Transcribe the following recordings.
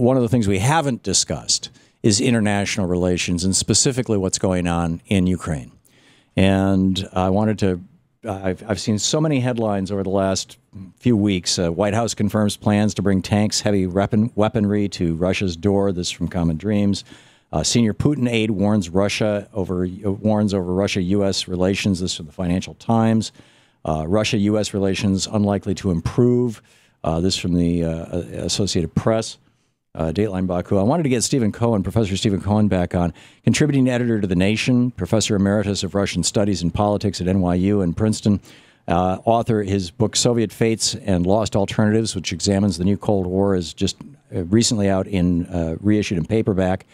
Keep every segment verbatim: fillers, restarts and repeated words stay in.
one of the things we haven't discussed is international relations, and specifically what's going on in Ukraine. And I wanted to, I've, I've seen so many headlines over the last few weeks. Uh, White House confirms plans to bring tanks, heavy weapon, weaponry to Russia's door. This is from Common Dreams. Uh, senior Putin aide warns Russia over warns over Russia U S relations. This is from the Financial Times. Uh, Russia U S relations unlikely to improve. Uh, this from the uh, Associated Press. Uh, Dateline Baku. I wanted to get Stephen Cohen, Professor Stephen Cohen, back on, contributing editor to The Nation, Professor Emeritus of Russian Studies and Politics at N Y U and Princeton, uh, author. His book, Soviet Fates and Lost Alternatives, which examines the new Cold War, is just recently out in uh, reissued in paperback.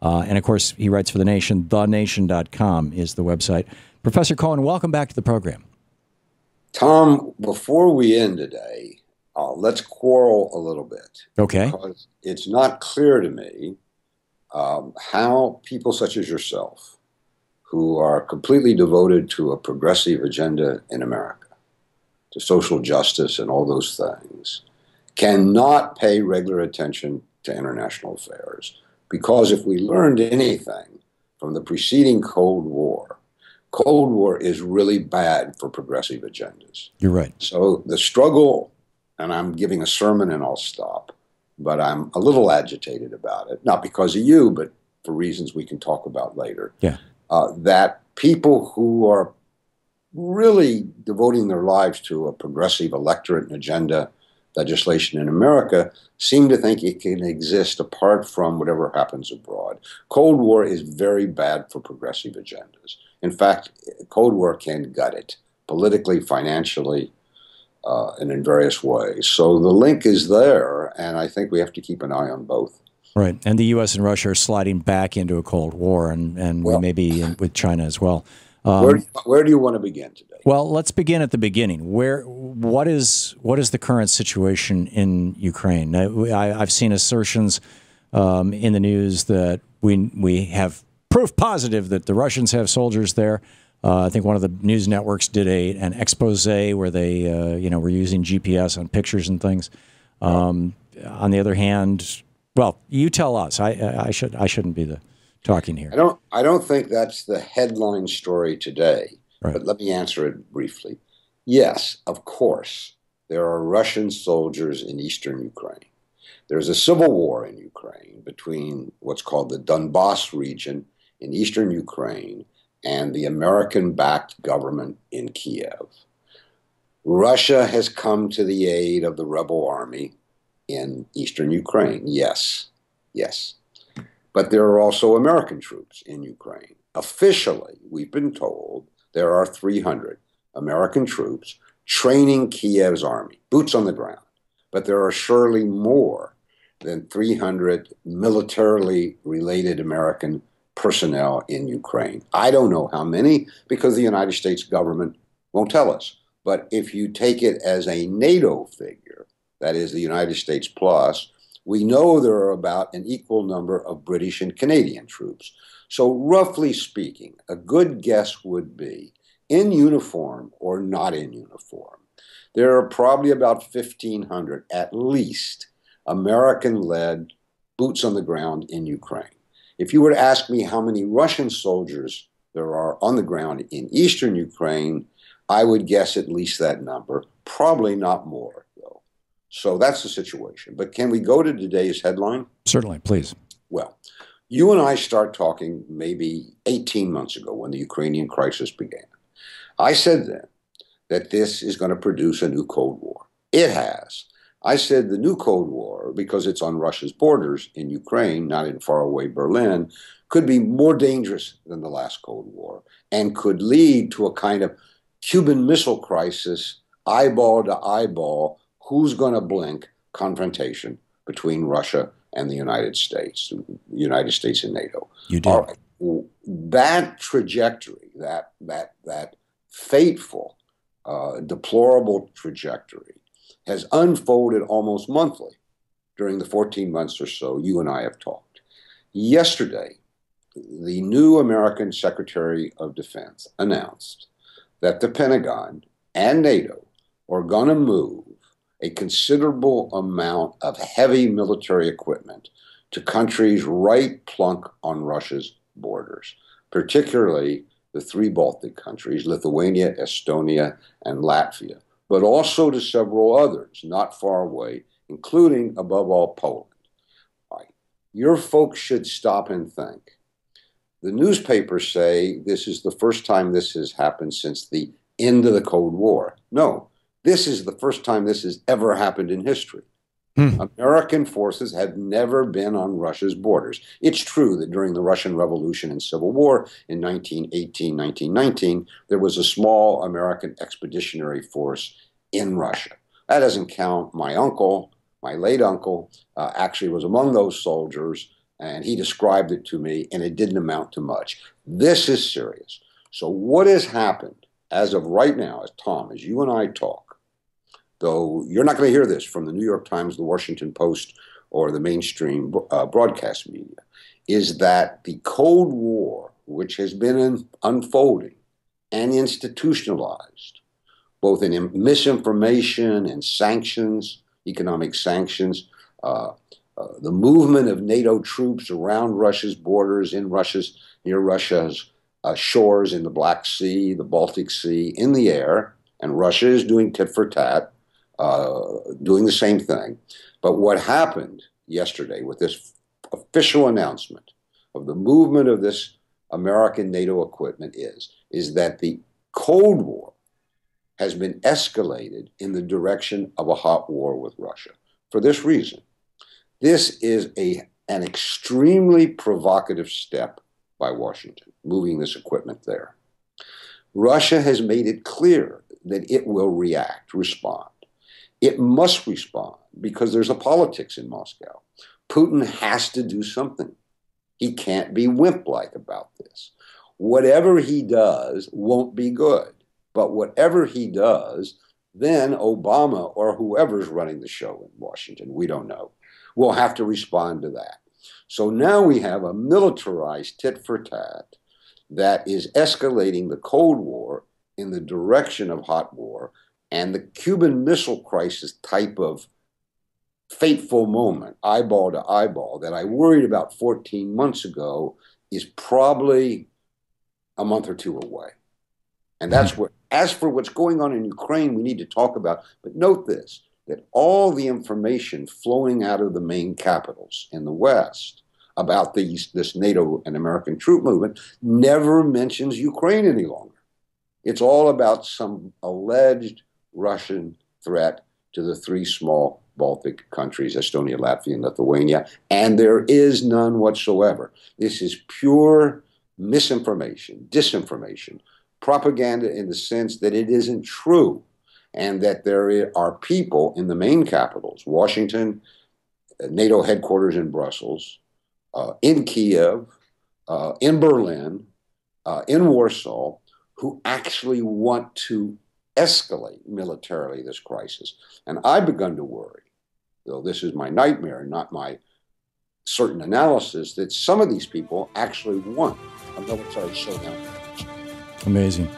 Uh, and, of course, he writes for The Nation. the nation dot com is the website. Professor Cohen, welcome back to the program. Tom, before we end today, Uh, let's quarrel a little bit. Okay. Because it's not clear to me um, how people such as yourself, who are completely devoted to a progressive agenda in America, to social justice and all those things, cannot pay regular attention to international affairs. Because if we learned anything from the preceding Cold War, Cold War is really bad for progressive agendas. You're right. So the struggle... And I'm giving a sermon and I'll stop. But I'm a little agitated about it, not because of you, but for reasons we can talk about later. Yeah. Uh, that people who are really devoting their lives to a progressive electorate and agenda legislation in America seem to think it can exist apart from whatever happens abroad. Cold War is very bad for progressive agendas. In fact, Cold War can gut it politically, financially, Uh, and in various ways. So the link is there, and I think we have to keep an eye on both. Right, and the U S and Russia are sliding back into a Cold War, and, and well, we may be in, with China as well. Um, where, where do you want to begin today? Well, let's begin at the beginning. Where, what is, what is the current situation in Ukraine? I, I, I've seen assertions um, in the news that we, we have proof positive that the Russians have soldiers there. Uh, I think one of the news networks did a an expose where they, uh, you know, were using G P S on pictures and things. Um, on the other hand, well, you tell us. I, I should I shouldn't be the talking here. I don't I don't think that's the headline story today. Right. But let me answer it briefly. Yes, of course, there are Russian soldiers in eastern Ukraine. There's a civil war in Ukraine between what's called the Donbass region in eastern Ukraine and the American-backed government in Kiev. Russia has come to the aid of the rebel army in eastern Ukraine, yes, yes. But there are also American troops in Ukraine. Officially, we've been told there are three hundred American troops training Kiev's army, boots on the ground. But there are surely more than three hundred militarily related American personnel in Ukraine. I don't know how many because the United States government won't tell us. But if you take it as a NATO figure, that is the United States plus, we know there are about an equal number of British and Canadian troops. So roughly speaking, a good guess would be in uniform or not in uniform. There are probably about fifteen hundred at least American-led boots on the ground in Ukraine. If you were to ask me how many Russian soldiers there are on the ground in eastern Ukraine, I would guess at least that number, probably not more, though. So that's the situation. But can we go to today's headline? Certainly, please. Well, you and I start talking maybe eighteen months ago when the Ukrainian crisis began. I said then that this is going to produce a new Cold War. It has. I said the new Cold War, because it's on Russia's borders in Ukraine, not in faraway Berlin, could be more dangerous than the last Cold War and could lead to a kind of Cuban Missile Crisis, eyeball to eyeball, who's going to blink, confrontation between Russia and the United States, the United States and NATO. You did. All right. That trajectory, that, that, that fateful, uh, deplorable trajectory, has unfolded almost monthly during the fourteen months or so you and I have talked. Yesterday, the new American Secretary of Defense announced that the Pentagon and NATO are going to move a considerable amount of heavy military equipment to countries right plunk on Russia's borders, particularly the three Baltic countries, Lithuania, Estonia, and Latvia, but also to several others not far away, including, above all, Poland. All right. Your folks should stop and think. The newspapers say this is the first time this has happened since the end of the Cold War. No, this is the first time this has ever happened in history. Hmm. American forces have never been on Russia's borders. It's true that during the Russian Revolution and Civil War in nineteen eighteen, nineteen nineteen, there was a small American expeditionary force in Russia. That doesn't count. My uncle, my late uncle, uh, actually was among those soldiers, and he described it to me, and it didn't amount to much. This is serious. So what has happened as of right now, as Tom, as you and I talk, though you're not going to hear this from the New York Times, the Washington Post, or the mainstream uh, broadcast media, is that the Cold War, which has been in, unfolding and institutionalized, both in misinformation and sanctions, economic sanctions, uh, uh, the movement of NATO troops around Russia's borders, in Russia's, near Russia's uh, shores, in the Black Sea, the Baltic Sea, in the air, and Russia is doing tit for tat, Uh, doing the same thing. But what happened yesterday with this official announcement of the movement of this American NATO equipment is, is that the Cold War has been escalated in the direction of a hot war with Russia. For this reason, this is a, an extremely provocative step by Washington, moving this equipment there. Russia has made it clear that it will react, respond. It must respond because there's a politics in Moscow. Putin has to do something. He can't be wimp-like about this. Whatever he does won't be good. But whatever he does, then Obama or whoever's running the show in Washington, we don't know, will have to respond to that. So now we have a militarized tit-for-tat that is escalating the Cold War in the direction of hot war, and the Cuban Missile Crisis type of fateful moment, eyeball to eyeball, that I worried about fourteen months ago is probably a month or two away. And that's what, as for what's going on in Ukraine, we need to talk about. But note this, that all the information flowing out of the main capitals in the West about these, this NATO and American troop movement never mentions Ukraine any longer. It's all about some alleged Russian threat to the three small Baltic countries, Estonia, Latvia, and Lithuania, and there is none whatsoever. This is pure misinformation, disinformation, propaganda in the sense that it isn't true, and that there are people in the main capitals, Washington, NATO headquarters in Brussels, uh, in Kiev, uh, in Berlin, uh, in Warsaw, who actually want to escalate militarily this crisis. And I've begun to worry, though this is my nightmare, not my certain analysis, that some of these people actually want a military showdown. Amazing.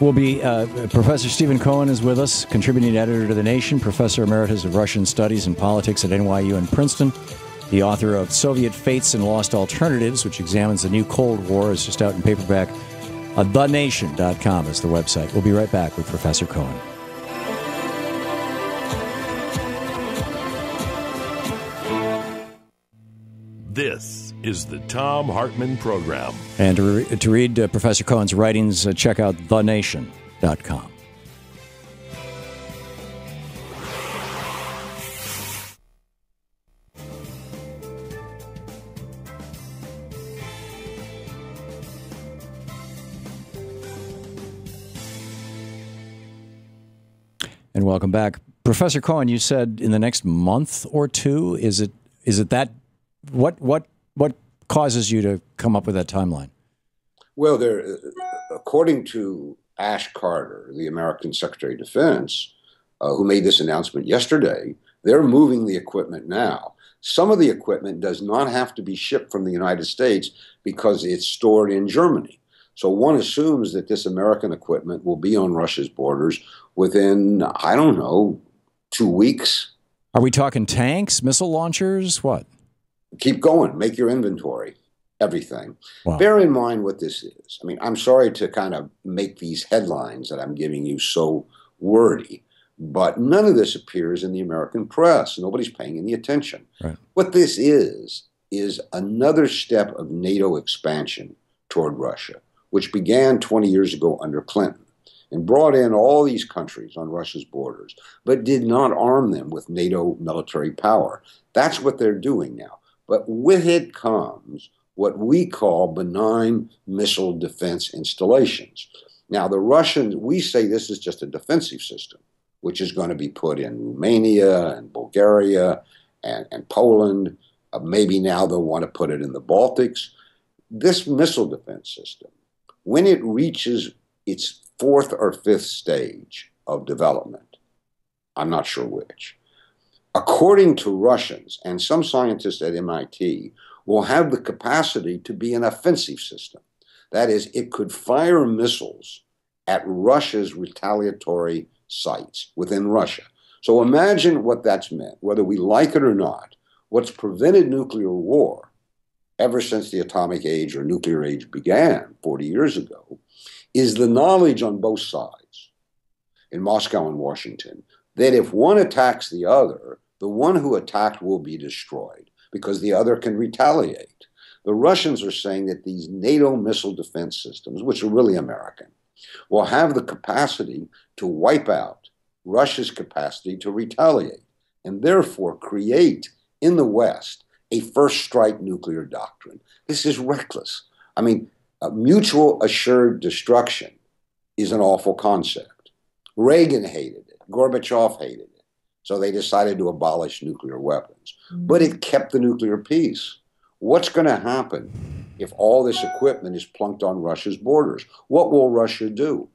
We'll be, uh, Professor Stephen Cohen is with us, contributing editor to The Nation, Professor Emeritus of Russian Studies and Politics at N Y U and Princeton, the author of Soviet Fates and Lost Alternatives, which examines the new Cold War, is just out in paperback. Uh, the nation dot com is the website. We'll be right back with Professor Cohen. This is the Thom Hartmann Program. And to, re- to read uh, Professor Cohen's writings, uh, check out the nation dot com. And welcome back. Professor Cohen, you said in the next month or two, is it is it that, what what what causes you to come up with that timeline? Well, there, according to Ash Carter, the American Secretary of Defense, uh, who made this announcement yesterday, they're moving the equipment now. Some of the equipment does not have to be shipped from the United States because it's stored in Germany. So one assumes that this American equipment will be on Russia's borders within, I don't know, two weeks. Are we talking tanks, missile launchers, what? Keep going. Make your inventory. Everything. Wow. Bear in mind what this is. I mean, I'm sorry to kind of make these headlines that I'm giving you so wordy, but none of this appears in the American press. Nobody's paying any attention. Right. What this is, is another step of NATO expansion toward Russia, which began twenty years ago under Clinton and brought in all these countries on Russia's borders, but did not arm them with NATO military power. That's what they're doing now. But with it comes what we call benign missile defense installations. Now, the Russians, we say this is just a defensive system, which is going to be put in Romania and Bulgaria and, and Poland. Uh, maybe now they'll want to put it in the Baltics. This missile defense system, when it reaches its fourth or fifth stage of development, I'm not sure which, according to Russians and some scientists at M I T, will have the capacity to be an offensive system. That is, it could fire missiles at Russia's retaliatory sites within Russia. So imagine what that's meant, whether we like it or not. What's prevented nuclear war ever since the atomic age or nuclear age began forty years ago is the knowledge on both sides, in Moscow and Washington, that if one attacks the other, the one who attacked will be destroyed, because the other can retaliate. The Russians are saying that these NATO missile defense systems, which are really American, will have the capacity to wipe out Russia's capacity to retaliate, and therefore create in the West a first strike nuclear doctrine. This is reckless. I mean, a mutual assured destruction is an awful concept. Reagan hated it. Gorbachev hated it. So they decided to abolish nuclear weapons. But it kept the nuclear peace. What's going to happen if all this equipment is plunked on Russia's borders? What will Russia do?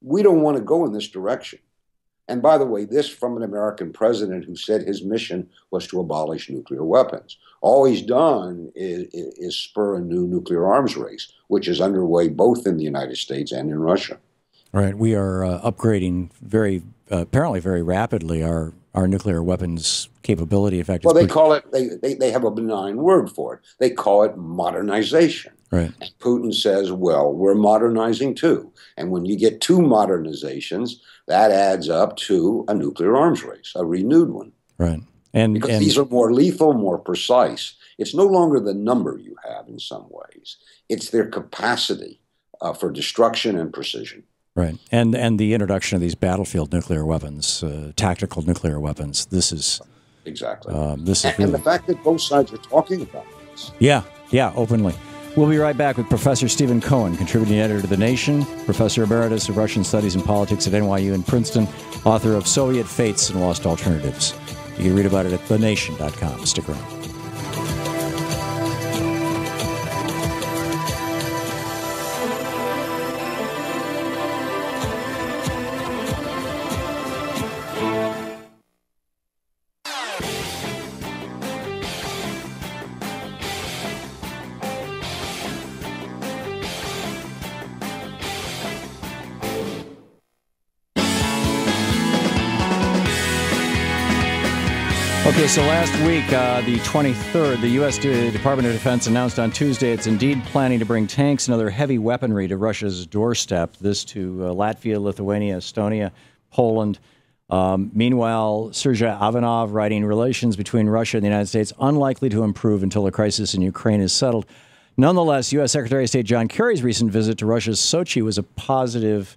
We don't want to go in this direction. And by the way, this from an American president who said his mission was to abolish nuclear weapons. All he's done is, is spur a new nuclear arms race, which is underway both in the United States and in Russia. All right. We are uh, upgrading very, uh, apparently very rapidly our our nuclear weapons capability. In fact, well, they call it, they, they, they have a benign word for it. They call it modernization. Right. And Putin says, well, we're modernizing too. And when you get two modernizations, that adds up to a nuclear arms race, a renewed one. Right. And, because and these are more lethal, more precise. It's no longer the number you have in some ways. It's their capacity uh, for destruction and precision. Right. And and the introduction of these battlefield nuclear weapons, uh, tactical nuclear weapons, this is... Exactly. Uh, this is and, really... and the fact that both sides are talking about this. Yeah, yeah, openly. We'll be right back with Professor Stephen Cohen, contributing editor to The Nation, Professor Emeritus of Russian Studies and Politics at N Y U in Princeton, author of Soviet Fates and Lost Alternatives. You can read about it at the nation dot com. Stick around. Okay, so last week, uh, the twenty-third, the U S Department of Defense announced on Tuesday it's indeed planning to bring tanks and other heavy weaponry to Russia's doorstep, this to uh, Latvia, Lithuania, Estonia, Poland. Um, meanwhile, Sergei Ivanov writing, relations between Russia and the United States unlikely to improve until the crisis in Ukraine is settled. Nonetheless, U S Secretary of State John Kerry's recent visit to Russia's Sochi was a positive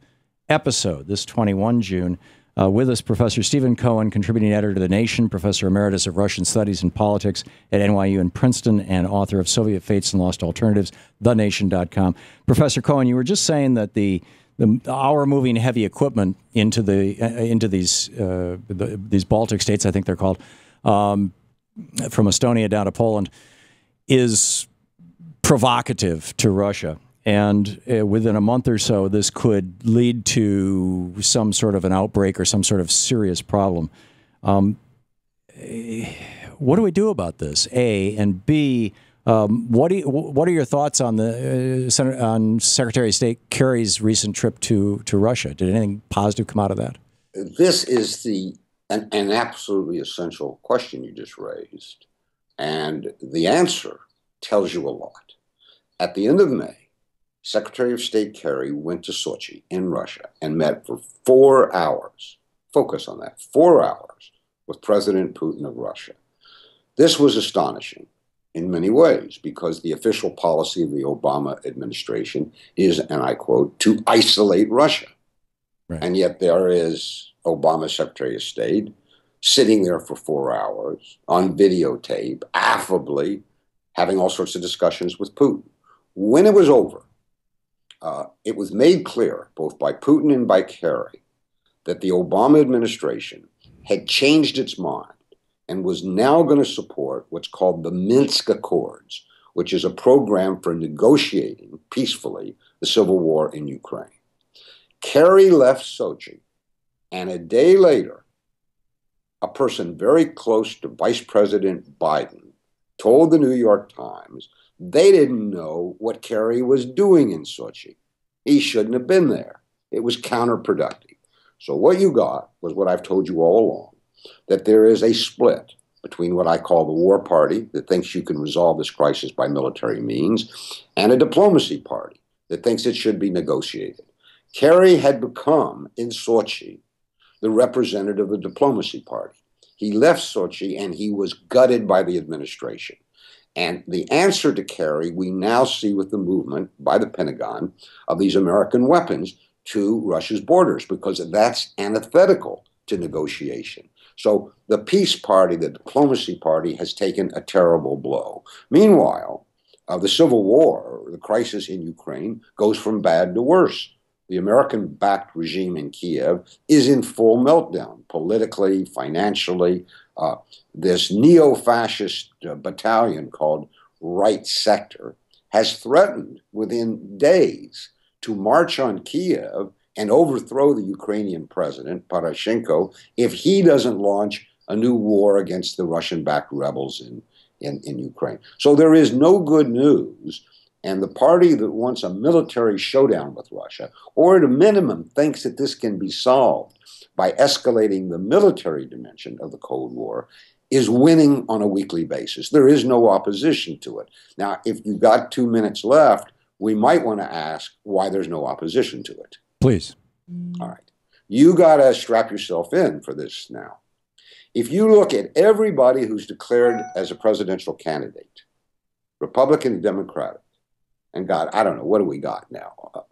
episode this twenty-first of June. Uh, with us, Professor Stephen Cohen, contributing editor to The Nation, Professor Emeritus of Russian Studies and Politics at N Y U in Princeton, and author of Soviet Fates and Lost Alternatives, the nation dot com. Professor Cohen, you were just saying that the, the our moving heavy equipment into the uh, into these uh, the, these Baltic states, I think they're called, um, from Estonia down to Poland, is provocative to Russia. And uh, within a month or so, this could lead to some sort of an outbreak or some sort of serious problem. Um, what do we do about this? A and B. Um, what do you, what are your thoughts on the uh, Sen on Secretary of State Kerry's recent trip to to Russia? Did anything positive come out of that? This is the an, an absolutely essential question you just raised. And the answer tells you a lot. At the end of May, Secretary of State Kerry went to Sochi in Russia and met for four hours, focus on that, four hours with President Putin of Russia. This was astonishing in many ways because the official policy of the Obama administration is, and I quote, to isolate Russia. Right. And yet there is Obama Secretary of State sitting there for four hours on videotape, affably having all sorts of discussions with Putin. When it was over, Uh, it was made clear, both by Putin and by Kerry, that the Obama administration had changed its mind and was now going to support what's called the Minsk Accords, which is a program for negotiating peacefully the civil war in Ukraine. Kerry left Sochi, and a day later, a person very close to Vice President Biden told the New York Times they didn't know what Kerry was doing in Sochi. He shouldn't have been there. It was counterproductive. So what you got was what I've told you all along, that there is a split between what I call the war party that thinks you can resolve this crisis by military means and a diplomacy party that thinks it should be negotiated. Kerry had become, in Sochi, the representative of the diplomacy party. He left Sochi and he was gutted by the administration. And the answer to Kerry we now see with the movement by the Pentagon of these American weapons to Russia's borders, because that's antithetical to negotiation. So the peace party, the diplomacy party, has taken a terrible blow. Meanwhile, uh, the civil war, the crisis in Ukraine, goes from bad to worse. The American-backed regime in Kiev is in full meltdown, politically, financially. Uh, this neo-fascist uh, battalion called Right Sector has threatened within days to march on Kiev and overthrow the Ukrainian president, Poroshenko, if he doesn't launch a new war against the Russian-backed rebels in, in, in Ukraine. So there is no good news. And the party that wants a military showdown with Russia, or at a minimum thinks that this can be solved by escalating the military dimension of the Cold War, is winning on a weekly basis. There is no opposition to it. Now, if you've got two minutes left, we might want to ask why there's no opposition to it. Please. All right. You got to strap yourself in for this now. If you look at everybody who's declared as a presidential candidate, Republican and Democratic, and God, I don't know, what do we got now? Uh,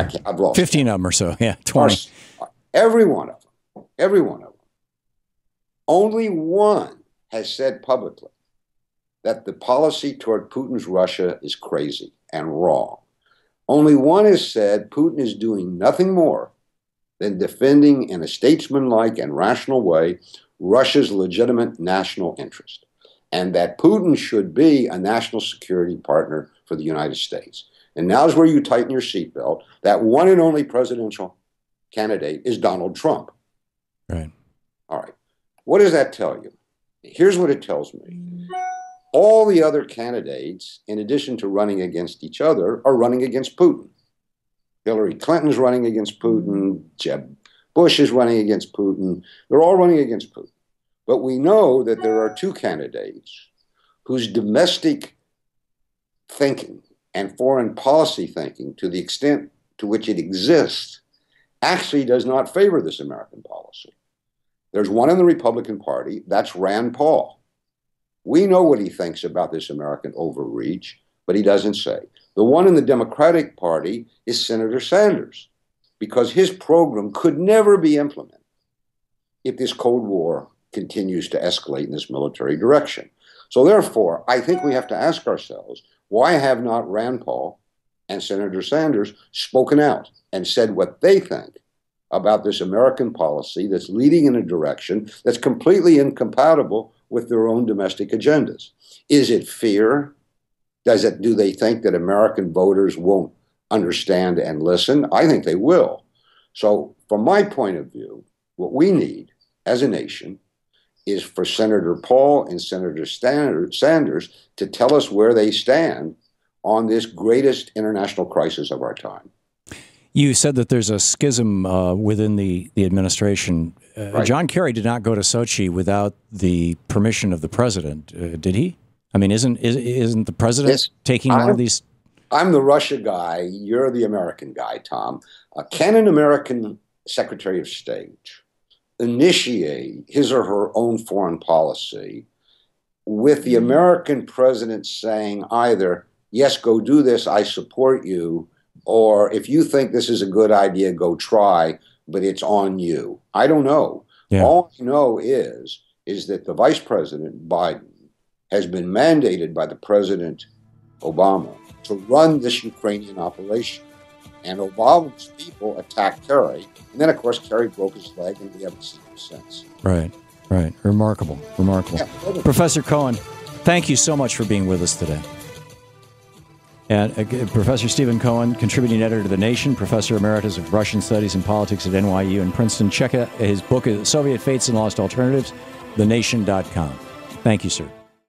I can't, I've lost fifteen of them or so, yeah, twenty. Every one of them, every one of them. Only one has said publicly that the policy toward Putin's Russia is crazy and wrong. Only one has said Putin is doing nothing more than defending in a statesmanlike and rational way Russia's legitimate national interest, and that Putin should be a national security partner for the United States. And now's where you tighten your seatbelt. That one and only presidential candidate is Donald Trump. Right. All right. What does that tell you? Here's what it tells me. All the other candidates, in addition to running against each other, are running against Putin. Hillary Clinton's running against Putin. Jeb Bush is running against Putin. They're all running against Putin. But we know that there are two candidates whose domestic thinking and foreign policy thinking, to the extent to which it exists, actually does not favor this American policy. There's one in the Republican Party, that's Rand Paul. We know what he thinks about this American overreach, but he doesn't say. The one in the Democratic Party is Senator Sanders, because his program could never be implemented if this Cold War continues to escalate in this military direction. So therefore, I think we have to ask ourselves, why have not Rand Paul and Senator Sanders spoken out and said what they think about this American policy that's leading in a direction that's completely incompatible with their own domestic agendas? Is it fear? Does it, do they think that American voters won't understand and listen? I think they will. So from my point of view, what we need as a nation is for Senator Paul and Senator Sanders to tell us where they stand on this greatest international crisis of our time. You said that there's a schism uh, within the, the administration. Uh, right. John Kerry did not go to Sochi without the permission of the president, uh, did he? I mean, isn't is, isn't the president yes. taking I'm, all of these? I'm the Russia guy. You're the American guy, Tom. Uh, can an American Secretary of State initiate his or her own foreign policy with the American president saying either, yes, go do this, I support you, or if you think this is a good idea, go try, but it's on you? I don't know. Yeah. All I know is, is that the Vice President, Biden, has been mandated by the President, Obama, to run this Ukrainian operation. And Obama's people attacked Kerry, and then, of course, Kerry broke his leg, and we haven't seen him since. Right, right. Remarkable, remarkable. Yeah, Professor Cohen, thank you so much for being with us today. And uh, Professor Stephen Cohen, contributing editor to The Nation, Professor Emeritus of Russian Studies and Politics at N Y U and Princeton. Check out his book, Soviet Fates and Lost Alternatives, the nation dot com. Thank you, sir.